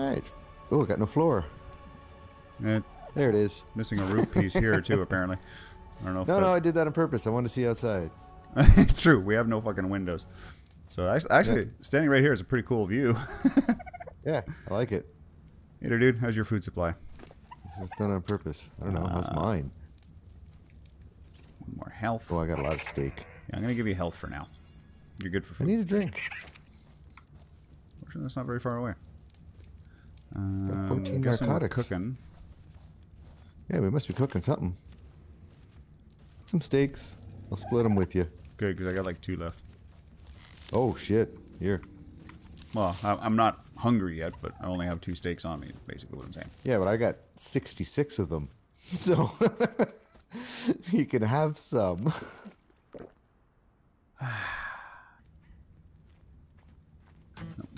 Alright. Oh, I got no floor. There it is. Missing a roof piece here, too, apparently. I don't know. No, I did that on purpose. I wanted to see outside. True. We have no fucking windows. So, actually, standing right here is a pretty cool view. Yeah, I like it. Hey there, dude. How's your food supply? This was done on purpose. I don't know. How's mine? One more health. Oh, I got a lot of steak. Yeah, I'm going to give you health for now. You're good for food. I need a drink. Fortunately, that's not very far away. Got 14 narcotics. We're cooking. Yeah, we must be cooking something. Some steaks. I'll split them with you. Good, because I got like 2 left. Oh, shit. Here. Well, I'm not hungry yet, but I only have 2 steaks on me, basically what I'm saying. Yeah, but I got 66 of them. So, you can have some.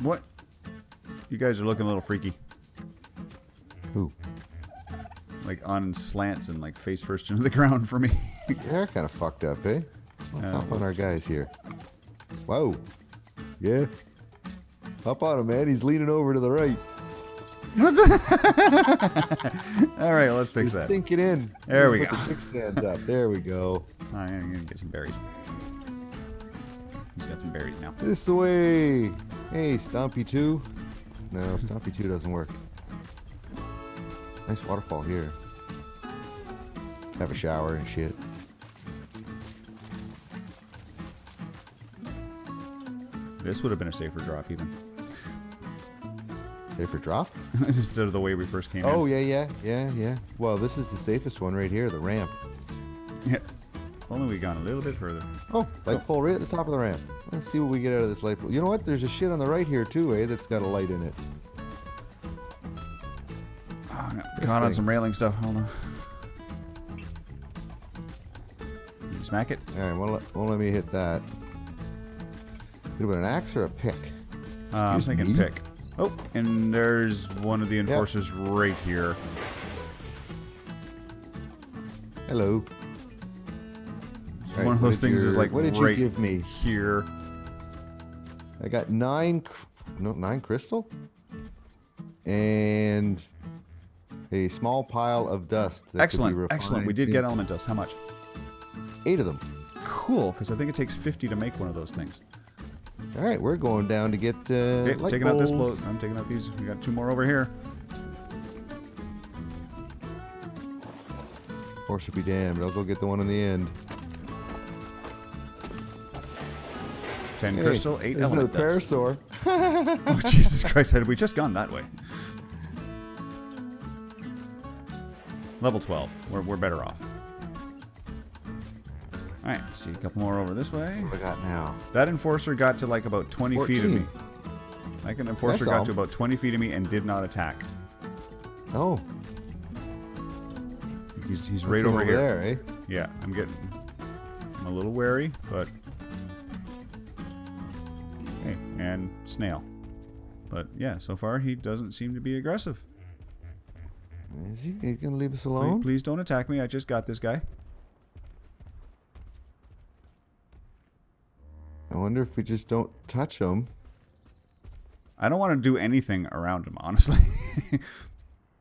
What? You guys are looking a little freaky. Who? Like on slants and like face first into the ground for me. They're kind of fucked up, eh? Let's hop on our guys here. Whoa. Yeah. Hop on him, man. He's leaning over to the right. All right, let's fix that. Sink it in. There we go. Six stands up. There we go. All right, I'm gonna get some berries. He's got some berries now. This way. Hey, Stompy 2. No, Stompy 2 doesn't work. Nice waterfall here. Have a shower and shit. This would have been a safer drop, even. Safer drop? Instead of the way we first came in. Oh, yeah. Well, this is the safest one right here, the ramp. Yeah. If only we gone a little bit further. Oh, light pole right at the top of the ramp. Let's see what we get out of this light pole. You know what? There's a shit on the right here, too, eh? That's got a light in it. Caught on some railing stuff. Hold on. Smack it. All right, won't let me hit that. Could have been an axe or a pick. I'm thinking pick. Oh, and there's one of the enforcers right here. Hello. Right, one of those things is like, what did you give me here? I got 9 crystal and a small pile of dust. Excellent. We did get element dust. How much? 8 of them. Cool, because I think it takes 50 to make one of those things. All right, we're going down to get light taking out this bloat. I'm taking out these. We got 2 more over here. Or should be damned. I'll go get the one in the end. 10 crystal, 8 element dust. Parasaur. Oh, Jesus Christ, had we just gone that way? Level 12. We're better off. All right, see a couple more over this way. What do I got now? That enforcer got to like about 20 feet of me. Like an enforcer got to about 20 feet of me and did not attack. Oh. He's right over here. There, eh? Yeah, I'm a little wary, but. Okay, and snail. But yeah, so far he doesn't seem to be aggressive. Is he going to leave us alone? Please don't attack me. I just got this guy. I wonder if we just don't touch him. I don't want to do anything around him, honestly.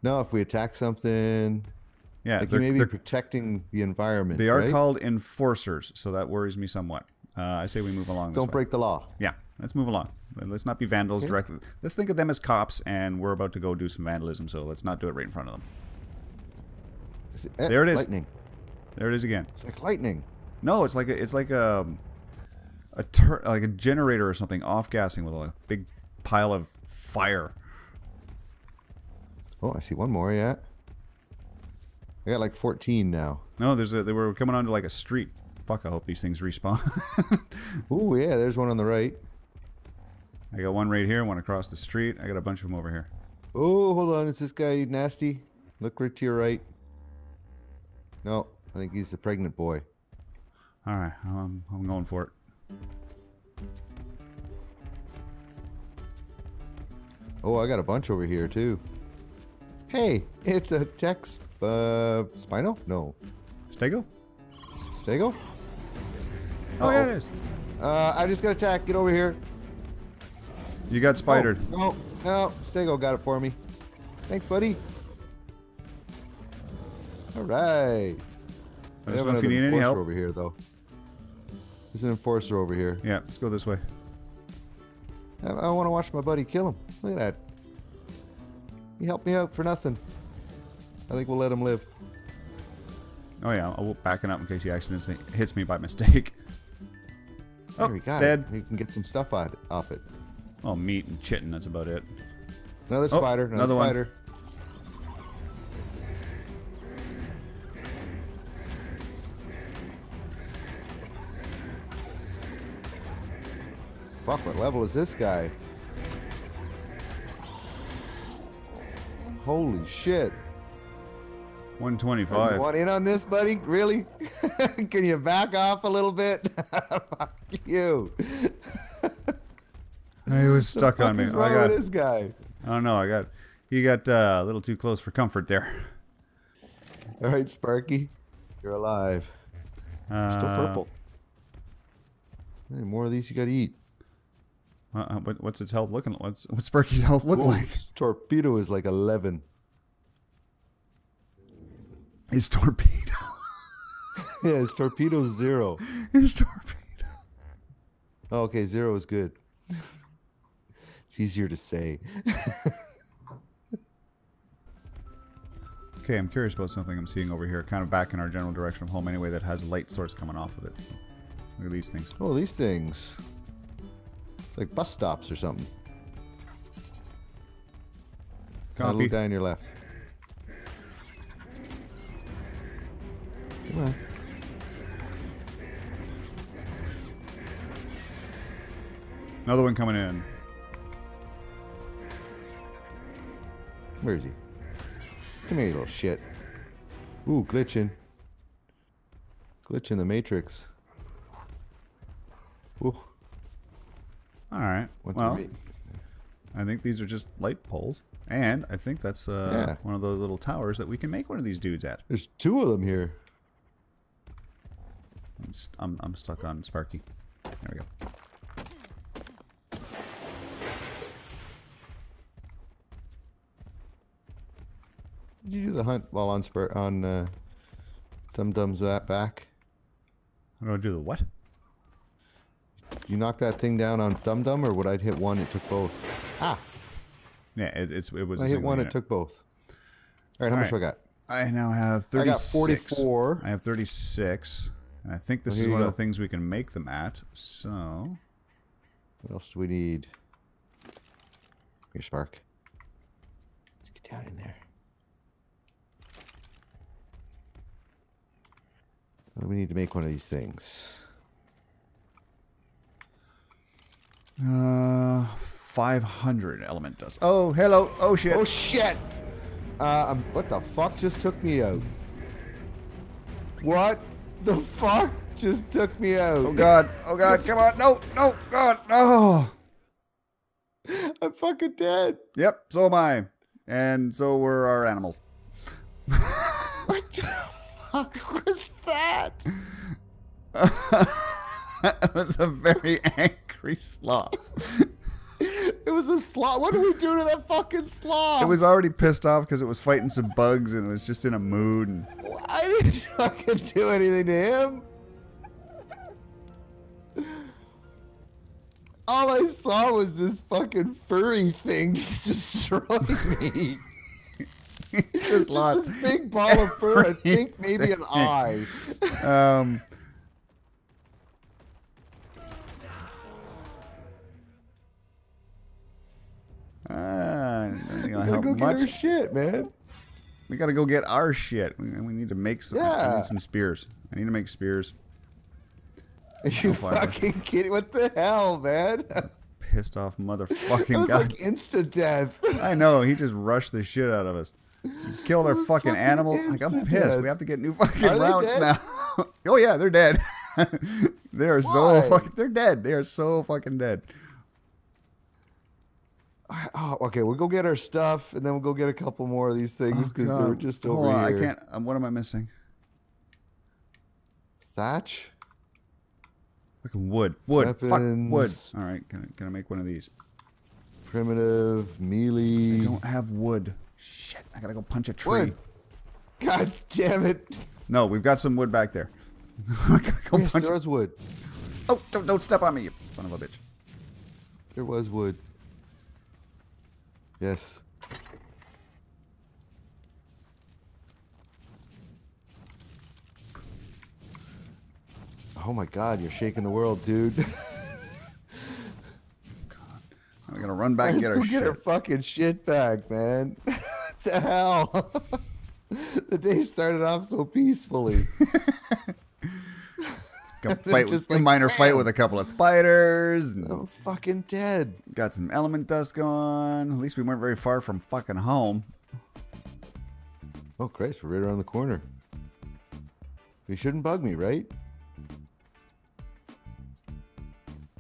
No, if we attack something... Yeah, like they're protecting the environment, they are called enforcers, so that worries me somewhat. I say we move along this way. Don't break the law. Yeah, let's move along. Let's not be vandals directly. Let's think of them as cops, and we're about to go do some vandalism, so let's not do it right in front of them. There it is. Lightning. There it is again. It's like lightning. No, it's like a generator or something off-gassing with a big pile of fire. Oh, I see one more. Yeah, I got like 14 now. No, they were coming onto like a street. Fuck! I hope these things respawn. Oh yeah, there's one on the right. I got one right here, one across the street. I got a bunch of them over here. Oh, hold on. Is this guy nasty? Look right to your right. No, I think he's the pregnant boy. All right, I'm going for it. Oh, I got a bunch over here, too. Hey, it's a Tex... Spino? No. Stego? Stego? Oh, yeah, it is. I just got attacked. Get over here. You got spidered. Oh, no. No, Stego got it for me. Thanks, buddy. All right. I don't know if you need any help over here, though. There's an enforcer over here. Yeah, let's go this way. I want to watch my buddy kill him. Look at that. He helped me out for nothing. I think we'll let him live. Oh yeah, I'll back it up in case he accidentally hits me by mistake. Oh, there, it's dead. You can get some stuff off it. Oh, meat and chitin, that's about it. Another spider, another spider. One. Fuck, what level is this guy? Holy shit. 125. You want in on this, buddy? Really? Can you back off a little bit? Fuck you. He was stuck on me. What's wrong with this guy? I don't know. He got a little too close for comfort there. All right, Sparky, you're alive. You're still purple. Hey, more of these you got to eat. What's its health looking? What's Sparky's health looking like? Torpedo is like 11. His torpedo. Yeah, his torpedo's 0. His torpedo. Oh, okay, 0 is good. It's easier to say. Okay, I'm curious about something I'm seeing over here, kind of back in our general direction of home anyway, that has a light source coming off of it. So, look at these things. Oh, these things. It's like bus stops or something. Copy. Little guy on your left. Come on. Another one coming in. Where is he? Come here, you little shit. Ooh, glitching. Glitching the matrix. Ooh. Alright. Well, I think these are just light poles. And I think that's one of those little towers that we can make one of these dudes at. There's 2 of them here. I'm stuck on Sparky. There we go. Did you do the hunt while on Dum Dum's back? I don't do the what? You knocked that thing down on Dum Dum, or would I hit one? It took both. Ah. Yeah, it was. I hit one. It took both. All right, how much do I got? I now have 36. I got 44. I have 36. And I think this is one of the things we can make them at, so... What else do we need? Here, Spark. Let's get down in there. We need to make one of these things. 500 element dust. Oh, hello. Oh, shit. Oh, shit! What the fuck just took me out? What? The fuck just took me out. Oh god. Oh god. Come on. No. No. God. No. I'm fucking dead. Yep. So am I. And so were our animals. What the fuck was that? That was a very angry sloth. It was a sloth. What did we do to that fucking sloth? It was already pissed off because it was fighting some bugs and it was just in a mood. And I didn't fucking do anything to him. All I saw was this fucking furry thing just destroying me. just this big ball of fur. I think maybe an eye. Go get our shit, man. We gotta go get our shit. We need to make some. Yeah. I need some spears. I need to make spears. Are you fucking kidding? What the hell, man? Pissed off motherfucking guy. It was like insta death. I know. He just rushed the shit out of us. He killed our fucking animal. Like, I'm pissed. We have to get new fucking rounds now. Oh yeah, they're dead. They are so fucking. They're dead. They are so fucking dead. Oh, okay, we'll go get our stuff, and then we'll go get a couple more of these things because they were just over here. I can't. What am I missing? Thatch. Fucking wood. Weapons. Fuck wood. All right, can I make one of these? Primitive, melee. I don't have wood. Shit, I gotta go punch a tree. Wood. God damn it. No, we've got some wood back there. I gotta go punch. There was wood. Oh, don't step on me, you son of a bitch. There was wood. Yes. Oh my God, you're shaking the world, dude. God. I'm gonna run back and get our shit. Let's go get our fucking shit back, man. What the hell? The day started off so peacefully. Fight with, like, minor fight with a couple of spiders. I'm fucking dead. Got some element dust going. At least we weren't very far from fucking home. Oh Christ, we're right around the corner. You shouldn't bug me, right?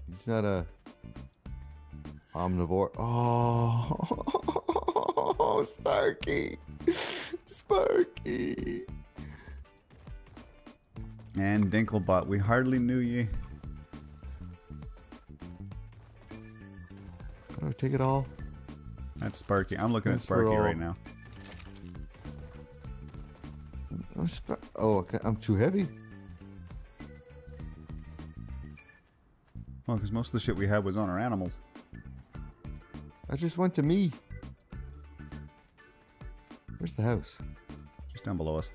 He's not a omnivore. Oh, Sparky. Sparky. And Dinklebot, we hardly knew ye. How do I take it all? That's Sparky. I'm looking at Sparky right now. Oh, okay. I'm too heavy. Well, because most of the shit we had was on our animals. I just went to me. Where's the house? Just down below us.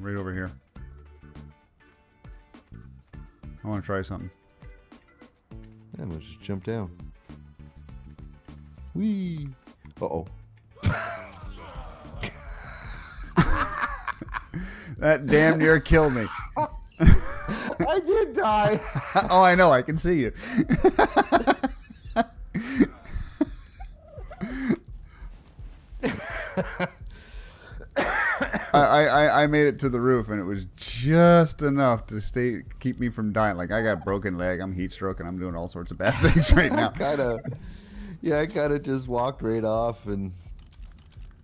Right over here. I want to try something. Yeah, we'll just jump down. Whee! Uh-oh. That damn near killed me. I did die. Oh, I know. I can see you. I made it to the roof, and it was just enough to keep me from dying. Like, I got a broken leg, I'm heat stroke, and I'm doing all sorts of bad things right now. I kind of just walked right off, and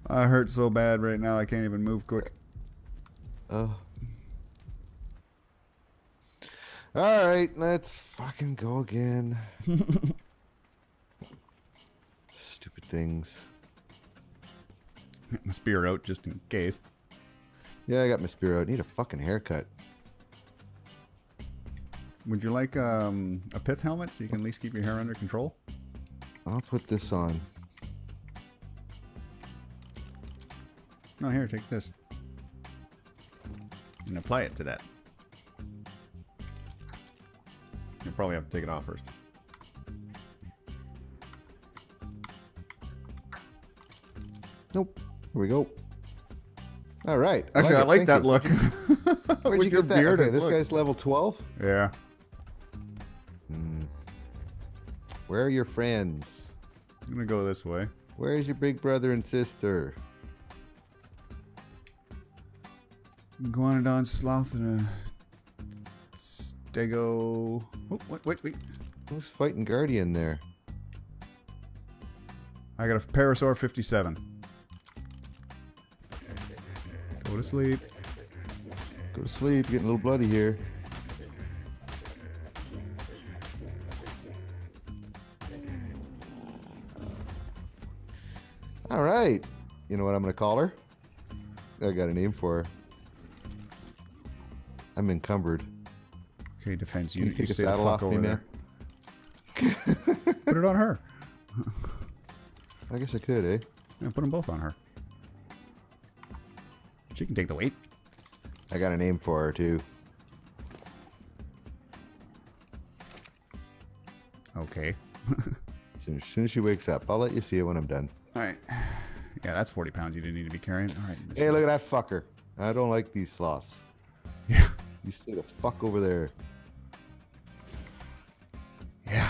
I hurt so bad right now I can't even move quick. All right, let's fucking go again. Stupid things. Get my spear out just in case. Yeah, I got my spear out. I need a fucking haircut. Would you like a pith helmet so you can at least keep your hair under control? I'll put this on. No, here, take this. And apply it to that. You'll probably have to take it off first. Nope. Here we go. All right. Actually, I like that look. Where'd you get that? Okay, this guy's level 12? Yeah. Hmm. Where are your friends? I'm going to go this way. Where's your big brother and sister? Iguanodon, Sloth, and a Stego. Oh, wait. Who's fighting Guardian there? I got a Parasaur 57. Go to sleep. Go to sleep. Getting a little bloody here. All right. You know what I'm going to call her? I got a name for her. I'm encumbered. Okay, defense unit. You stay the fuck over there. Put it on her. I guess I could, eh? Yeah, put them both on her. She can take the weight. I got a name for her too. Okay. As soon as she wakes up, I'll let you see it when I'm done. All right. Yeah, that's 40 pounds you didn't need to be carrying. All right. Hey, look at that fucker. I don't like these sloths. Yeah. You stay the fuck over there. Yeah.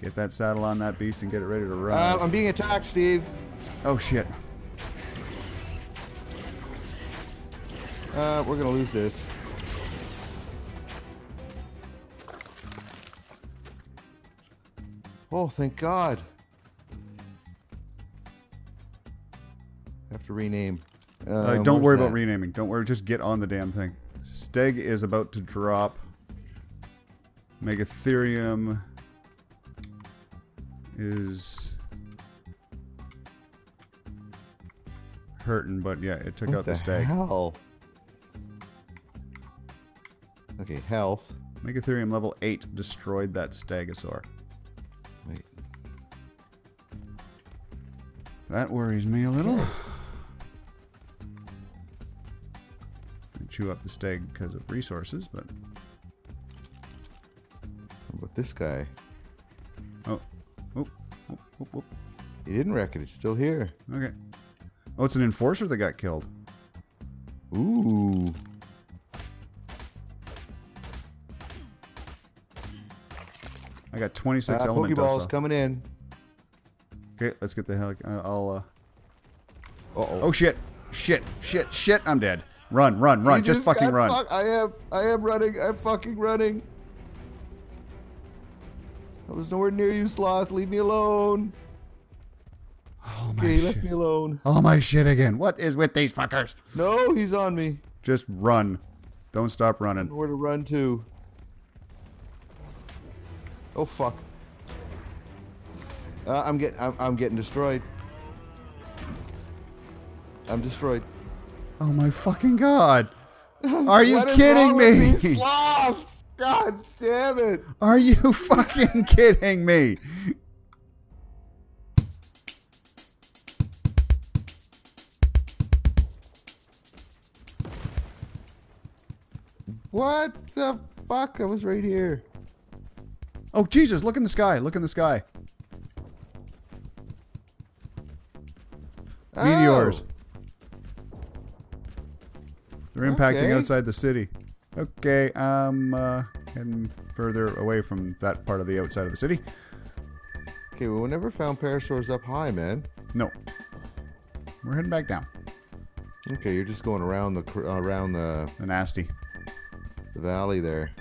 Get that saddle on that beast and get it ready to run. I'm being attacked, Steve. Oh shit. We're gonna lose this. Oh, thank God. I have to rename. Don't worry about renaming. Don't worry. Just get on the damn thing. Steg is about to drop Megatherium is hurting, but yeah, it took out the stag. Hell? Okay, health. Megatherium level 8 destroyed that stegosaur. Wait. That worries me a little. I chew up the stag because of resources, but... How about this guy? Oh. Oh. Oh. Oh. Oh. He didn't wreck it. It's still here. Okay. Oh, it's an enforcer that got killed. Ooh. I got 26 element Pokeballs coming in. Okay, let's get the hell. Uh-oh. Oh shit! Shit! Shit! Shit! I'm dead. Run! Run! Run! Just fucking run! I am running. I'm fucking running. I was nowhere near you, Sloth. Leave me alone. Oh my shit. Okay, he left me alone. Oh my shit again. What is with these fuckers? No, he's on me. Just run. Don't stop running. I don't know where to run to. Oh fuck! I'm getting destroyed. I'm destroyed. Oh my fucking god! Are you kidding me? These sloths? God damn it! Are you fucking kidding me? What the fuck? I was right here. Oh, Jesus, look in the sky. Look in the sky. Oh. Meteors. They're impacting outside the city. Okay, I'm heading further away from that part of the outside of the city. Okay, well, we never found Parasaurs up high, man. No. We're heading back down. Okay, you're just going around the nasty. The valley there.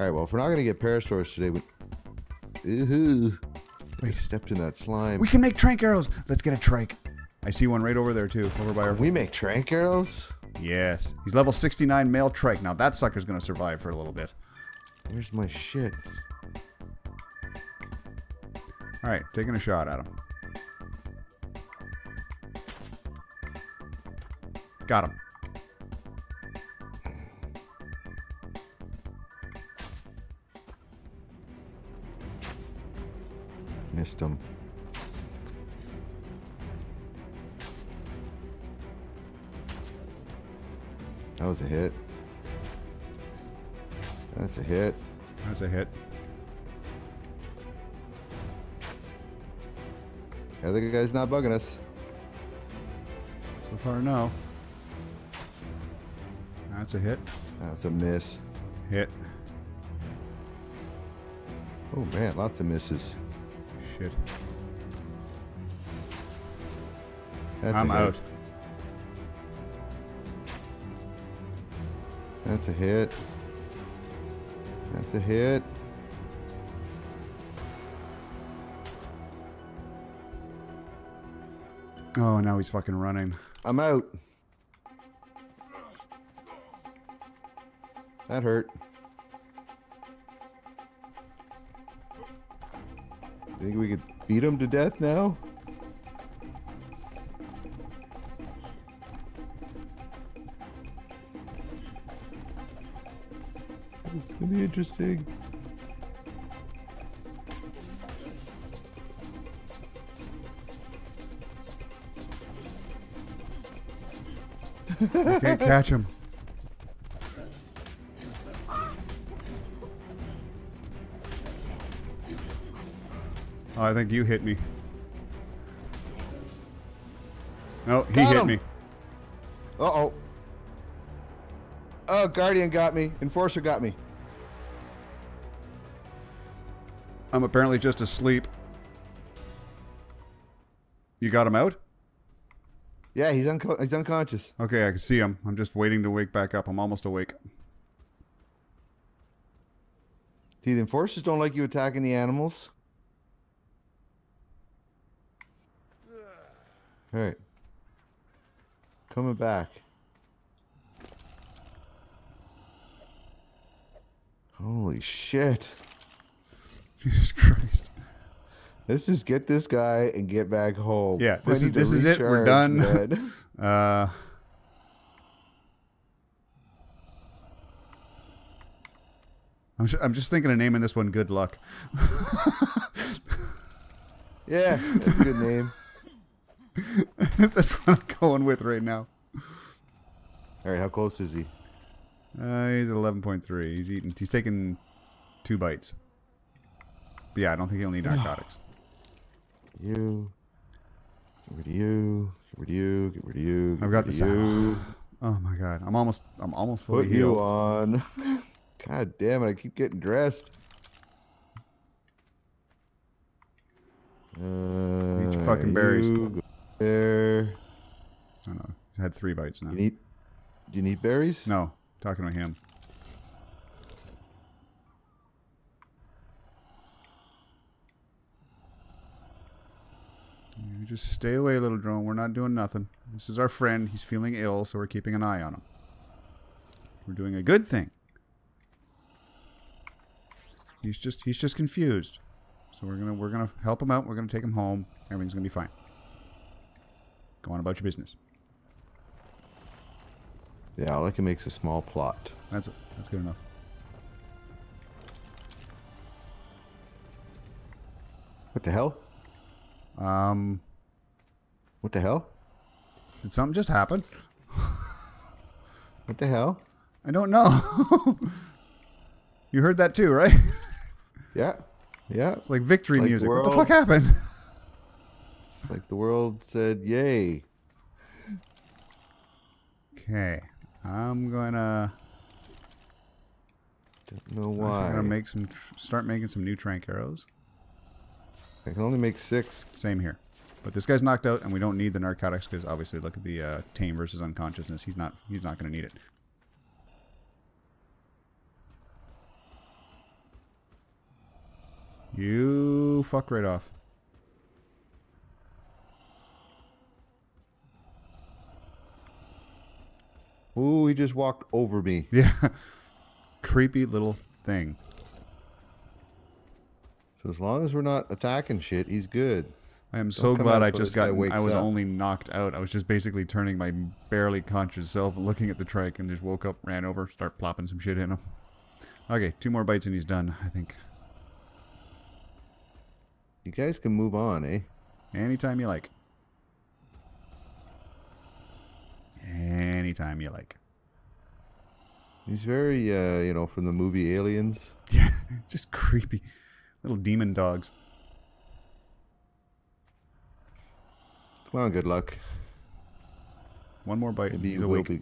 All right, well, if we're not going to get Parasaurs today, we... I stepped in that slime. We can make trank arrows. Let's get a trank. I see one right over there, too. Over by our... We make trank arrows? Yes. He's level 69 male trank. Now, that sucker's going to survive for a little bit. Where's my shit? All right, taking a shot at him. Got him. Missed him. That was a hit. That's a hit. That's a hit. The other guy's not bugging us. So far, no. That's a hit. That's a miss. Hit. Oh man, lots of misses. Shit. I'm out. That's a hit. That's a hit. Oh, now he's fucking running. I'm out. That hurt. Think we could beat him to death now? This is gonna be interesting. I can't catch him. Oh, I think you hit me. No, he hit me. Uh-oh. Oh, Guardian got me. Enforcer got me. I'm apparently just asleep. You got him out? Yeah, he's unconscious. Okay, I can see him. I'm just waiting to wake back up. I'm almost awake. See, the Enforcers don't like you attacking the animals. All right, coming back. Holy shit. Jesus Christ. Let's just get this guy and get back home. Yeah, this is it. We're done. I'm just thinking of naming this one Good Luck. Yeah, that's a good name. That's what I'm going with right now. All right, how close is he? He's at 11.3. He's eating. He's taking 2 bites. But yeah, I don't think he'll need narcotics. You. Get rid of you. Get rid of you. Get rid of you. Get I've got this. Oh my god, I'm almost fully Put healed. Put you on. God damn it! I keep getting dressed. Eat your fucking berries. There. I don't know. He's had 3 bites now. Do you need berries? No. I'm talking to him. You just stay away, little drone. We're not doing nothing. This is our friend. He's feeling ill, so we're keeping an eye on him. We're doing a good thing. He's just confused. So we're gonna help him out. We're gonna take him home. Everything's gonna be fine. Go on about your business. Yeah, all I can make is a small plot. That's it. That's good enough. What the hell? What the hell? Did something just happen? What the hell? I don't know. You heard that too, right? Yeah. Yeah. It's like victory music. What the fuck happened? It's like the world said, yay. Okay. I'm gonna... Don't know why. I'm gonna make some... Start making some new trank arrows. I can only make 6. Same here. But this guy's knocked out and we don't need the narcotics because obviously look at the tame versus unconsciousness. He's not gonna need it. You fuck right off. Ooh, he just walked over me. Yeah. Creepy little thing. So as long as we're not attacking shit, he's good. I am so glad I just got... I was only knocked out. I was just basically turning my barely conscious self and looking at the trike and just woke up, ran over, start plopping some shit in him. Okay, 2 more bites and he's done, I think. You guys can move on, eh? Anytime you like. Anytime you like. He's very, you know, from the movie Aliens. Yeah, just creepy. Little demon dogs. Come on, Good Luck. 1 more bite. Maybe you will be.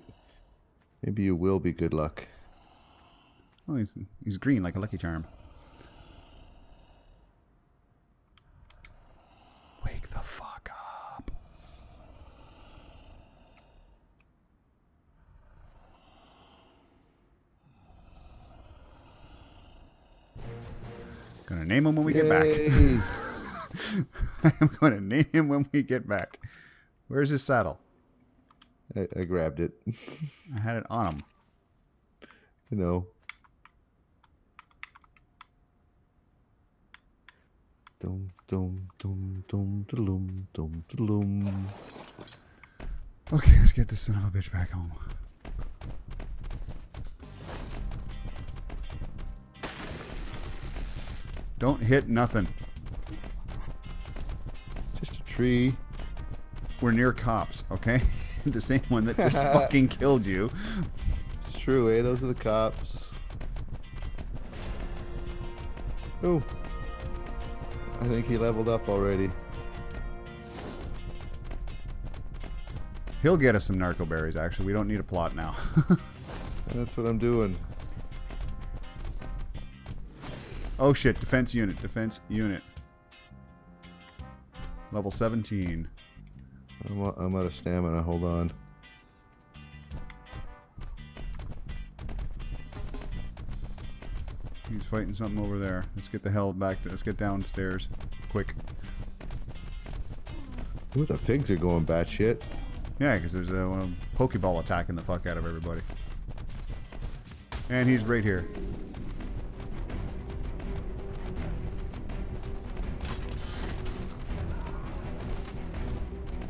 Maybe you will be Good Luck. Oh, he's green like a Lucky Charm. Wake the fuck up. Gonna name him when we get back. I'm gonna name him when we get back. Where's his saddle? I grabbed it. I had it on him. You know. Dum dum dum dum dum dum dum. Okay, let's get this son of a bitch back home. Don't hit nothing. Just a tree. We're near cops, okay? The same one that just fucking killed you. It's true, eh? Those are the cops. Oh. I think he leveled up already. He'll get us some narco berries, actually. We don't need a plot now. That's what I'm doing. Oh shit, defense unit, defense unit. Level 17. I'm out of stamina, hold on. He's fighting something over there. Let's get the hell back to... Let's get downstairs. Quick. Ooh, the pigs are going batshit. Yeah, because there's a Pokeball attacking the fuck out of everybody. And he's right here.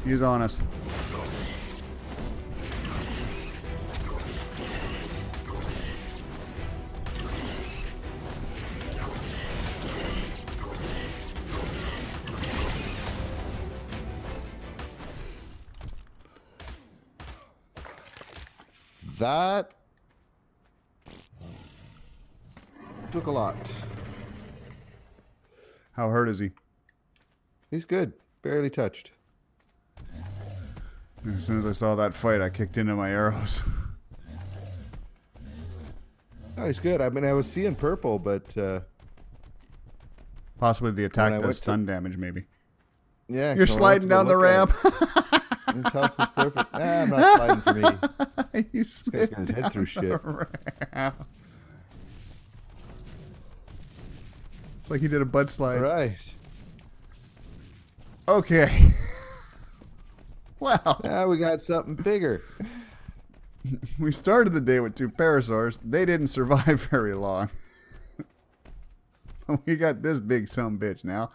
He's on us. That took a lot. How hurt is he? He's good. Barely touched. As soon as I saw that fight, I kicked into my arrows. Oh, he's good. I mean, I was seeing purple, but... possibly the attack does stun damage, maybe. Yeah. You're sliding down the ramp. His health was perfect. Nah, I'm not sliding for me. You slid down his head through shit. Ramp. It's like he did a butt slide. Right. Okay. Wow. Now we got something bigger. We started the day with two Parasaurs. They didn't survive very long. We got this big sumbitch now.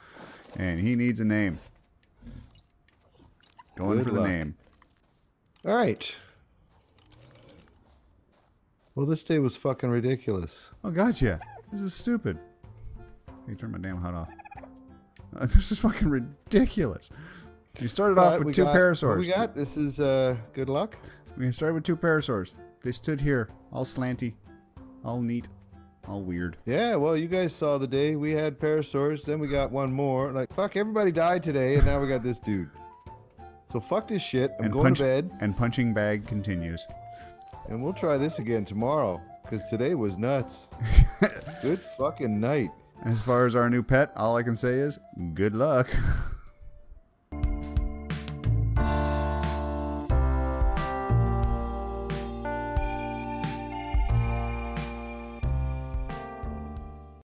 And he needs a name. Going Good for luck. The name. All right. Well, this day was fucking ridiculous. Oh, gotcha. This is stupid. Hey, turn my damn HUD off. This is fucking ridiculous. You started off with two Parasaurs. We got this is good luck. We started with two Parasaurs. They stood here, all slanty, all neat, all weird. Yeah, well, you guys saw the day we had Parasaurs. Then we got one more. Like fuck, everybody died today, and now we got this dude. So fuck this shit. I'm going to bed. And punching bag continues. And we'll try this again tomorrow, because today was nuts. Good fucking night. As far as our new pet, all I can say is good luck.